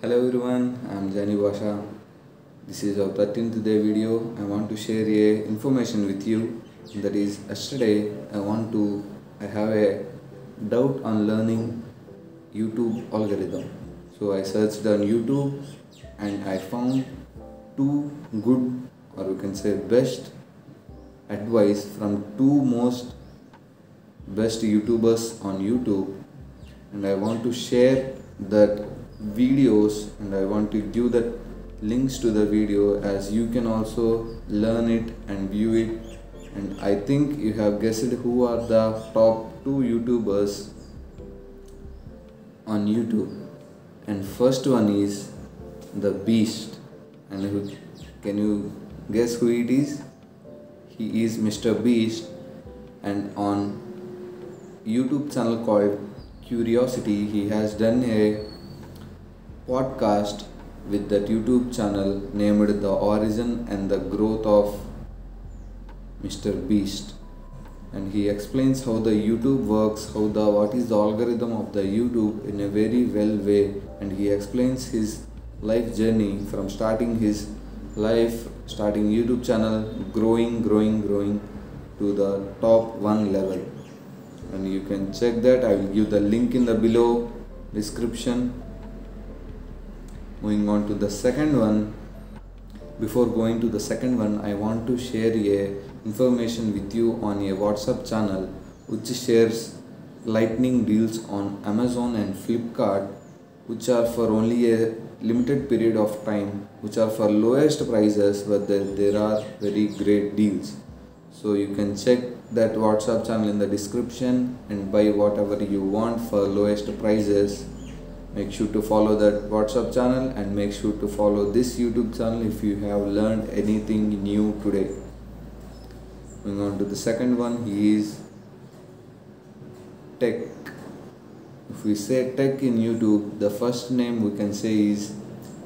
Hello everyone, I am Jani Basha. This is our 13th day video. I want to share a information with you. That is, yesterday I have a doubt on learning YouTube algorithm. So I searched on YouTube and I found two good, or you can say best advice from two most best YouTubers on YouTube, and I want to share that videos and I want to give that links to the video, as you can also learn it and view it. And I think you have guessed who are the top two YouTubers on YouTube. And first one is the Beast, and can you guess who it is? He is MrBeast, and on YouTube channel called Curiosity, he has done a podcast with that YouTube channel named The Origin and the Growth of MrBeast, and he explains how the YouTube works, what is the algorithm of the YouTube in a very well way, and he explains his life journey from starting his life, starting YouTube channel, growing to the top one level. And you can check that. I will give the link in the below description. Moving on to the second one. Before going to the second one, I want to share a information with you on a WhatsApp channel which shares lightning deals on Amazon and Flipkart, which are for only a limited period of time, which are for lowest prices, but there are very great deals. So you can check that WhatsApp channel in the description and buy whatever you want for lowest prices. Make sure to follow that WhatsApp channel and make sure to follow this YouTube channel if you have learned anything new today. Moving on to the second one, he is Tech. If we say Tech in YouTube, the first name we can say is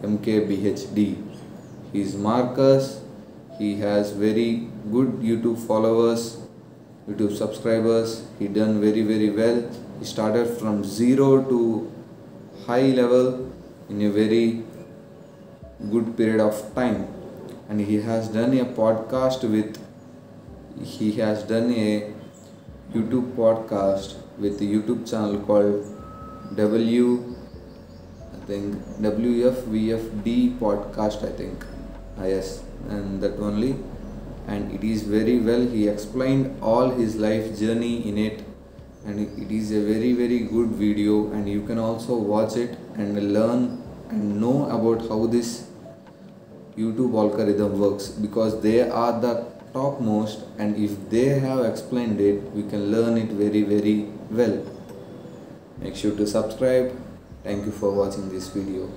MKBHD. He is Marcus. He has very good YouTube followers, YouTube subscribers. He done very well. He started from zero to high level in a very good period of time, and he has done a podcast with a YouTube channel called WFVFD podcast, I think. Yes, and that only, and it is very well. He explained all his life journey in it, and it is a very good video, and you can also watch it and learn and know about how this YouTube algorithm works, because they are the topmost, and if they have explained it, we can learn it very well. Make sure to subscribe. Thank you for watching this video.